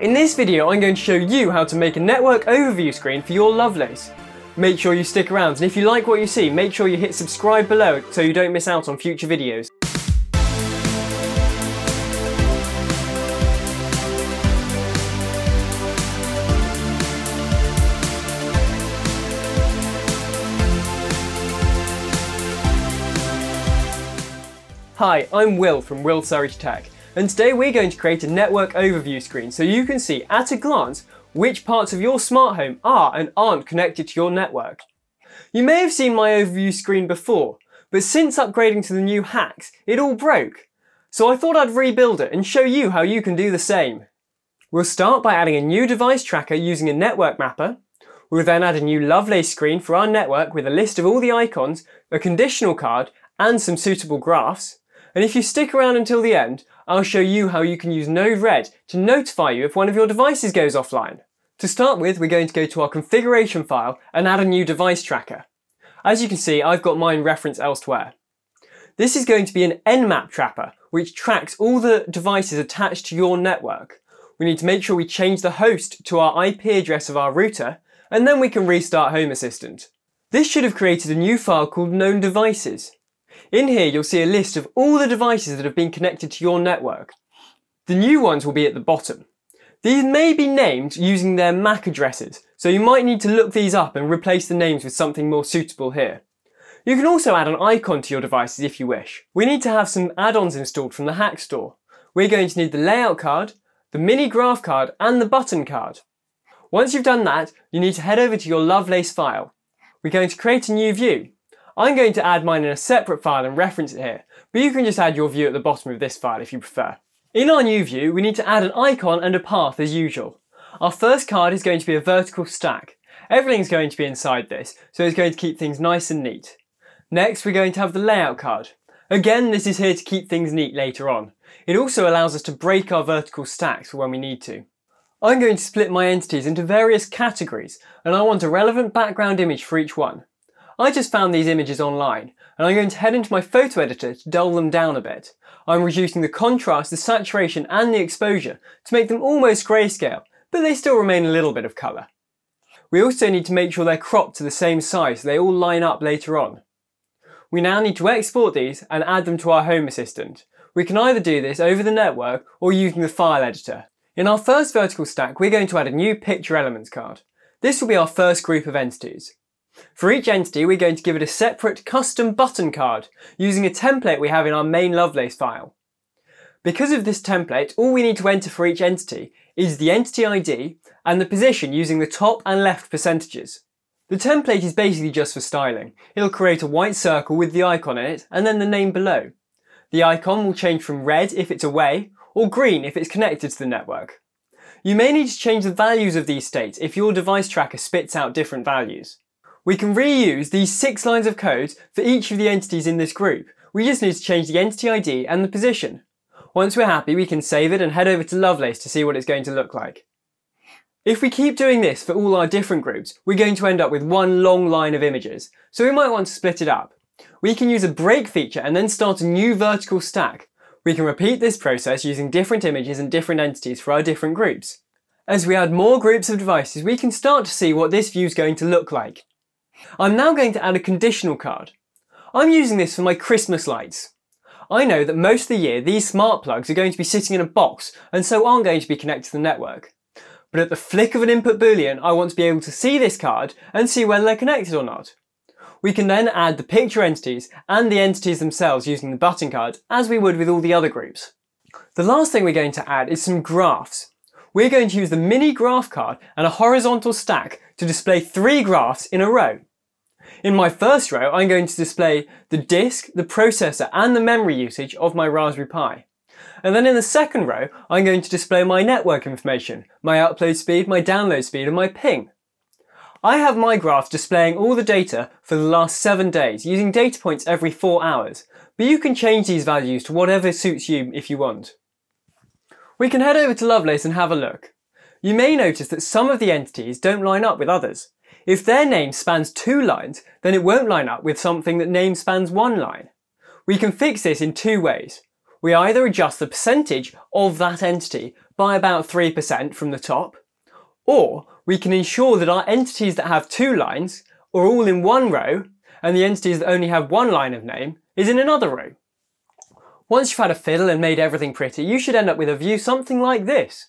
In this video, I'm going to show you how to make a network overview screen for your Lovelace. Make sure you stick around, and if you like what you see, make sure you hit subscribe below so you don't miss out on future videos. Hi, I'm Will from Will Surridge Tech, and today we're going to create a network overview screen so you can see at a glance which parts of your smart home are and aren't connected to your network. You may have seen my overview screen before, but since upgrading to the new HACS, it all broke. So I thought I'd rebuild it and show you how you can do the same. We'll start by adding a new device tracker using a network mapper. We'll then add a new Lovelace screen for our network with a list of all the icons, a conditional card, and some suitable graphs. And if you stick around until the end, I'll show you how you can use Node-RED to notify you if one of your devices goes offline. To start with, we're going to go to our configuration file and add a new device tracker. As you can see, I've got mine referenced elsewhere. This is going to be an Nmap tracker, which tracks all the devices attached to your network. We need to make sure we change the host to our IP address of our router, and then we can restart Home Assistant. This should have created a new file called Known Devices. In here, you'll see a list of all the devices that have been connected to your network. The new ones will be at the bottom. These may be named using their MAC addresses, so you might need to look these up and replace the names with something more suitable here. You can also add an icon to your devices if you wish. We need to have some add-ons installed from the HACS store. We're going to need the layout card, the mini graph card, and the button card. Once you've done that, you need to head over to your Lovelace file. We're going to create a new view. I'm going to add mine in a separate file and reference it here, but you can just add your view at the bottom of this file if you prefer. In our new view, we need to add an icon and a path as usual. Our first card is going to be a vertical stack. Everything's going to be inside this, so it's going to keep things nice and neat. Next, we're going to have the layout card. Again, this is here to keep things neat later on. It also allows us to break our vertical stacks for when we need to. I'm going to split my entities into various categories, and I want a relevant background image for each one. I just found these images online, and I'm going to head into my photo editor to dull them down a bit. I'm reducing the contrast, the saturation, and the exposure to make them almost grayscale, but they still remain a little bit of colour. We also need to make sure they're cropped to the same size so they all line up later on. We now need to export these and add them to our Home Assistant. We can either do this over the network or using the file editor. In our first vertical stack, we're going to add a new picture elements card. This will be our first group of entities. For each entity, we're going to give it a separate custom button card using a template we have in our main Lovelace file. Because of this template, all we need to enter for each entity is the entity ID and the position using the top and left percentages. The template is basically just for styling. It'll create a white circle with the icon in it and then the name below. The icon will change from red if it's away or green if it's connected to the network. You may need to change the values of these states if your device tracker spits out different values. We can reuse these 6 lines of code for each of the entities in this group. We just need to change the entity ID and the position. Once we're happy, we can save it and head over to Lovelace to see what it's going to look like. If we keep doing this for all our different groups, we're going to end up with one long line of images, so we might want to split it up. We can use a break feature and then start a new vertical stack. We can repeat this process using different images and different entities for our different groups. As we add more groups of devices, we can start to see what this view is going to look like. I'm now going to add a conditional card. I'm using this for my Christmas lights. I know that most of the year these smart plugs are going to be sitting in a box and so aren't going to be connected to the network. But at the flick of an input boolean, I want to be able to see this card and see whether they're connected or not. We can then add the picture entities and the entities themselves using the button card as we would with all the other groups. The last thing we're going to add is some graphs. We're going to use the mini graph card and a horizontal stack to display 3 graphs in a row. In my first row, I'm going to display the disk, the processor, and the memory usage of my Raspberry Pi. And then in the second row, I'm going to display my network information, my upload speed, my download speed, and my ping. I have my graphs displaying all the data for the last 7 days, using data points every 4 hours, but you can change these values to whatever suits you if you want. We can head over to Lovelace and have a look. You may notice that some of the entities don't line up with others. If their name spans 2 lines, then it won't line up with something that name spans 1 line. We can fix this in 2 ways. We either adjust the percentage of that entity by about 3% from the top, or we can ensure that our entities that have two lines are all in one row and the entities that only have one line of name is in another row. Once you've had a fiddle and made everything pretty, you should end up with a view something like this.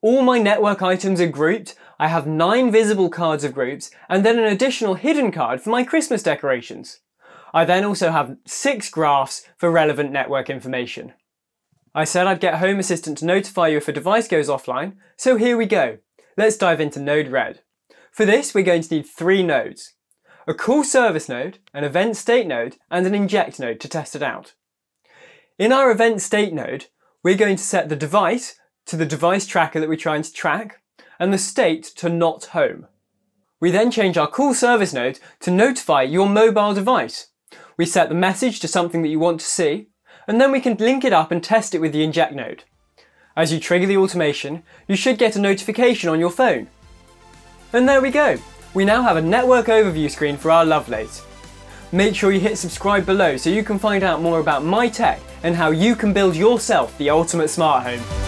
All my network items are grouped, I have 9 visible cards of groups, and then an additional hidden card for my Christmas decorations. I then also have 6 graphs for relevant network information. I said I'd get Home Assistant to notify you if a device goes offline, so here we go. Let's dive into Node-RED. For this, we're going to need 3 nodes. A call service node, an event state node, and an inject node to test it out. In our event state node, we're going to set the device to the device tracker that we're trying to track, and the state to not home. We then change our call service node to notify your mobile device. We set the message to something that you want to see, and then we can link it up and test it with the inject node. As you trigger the automation, you should get a notification on your phone. And there we go. We now have a network overview screen for our Lovelace. Make sure you hit subscribe below so you can find out more about my tech and how you can build yourself the ultimate smart home.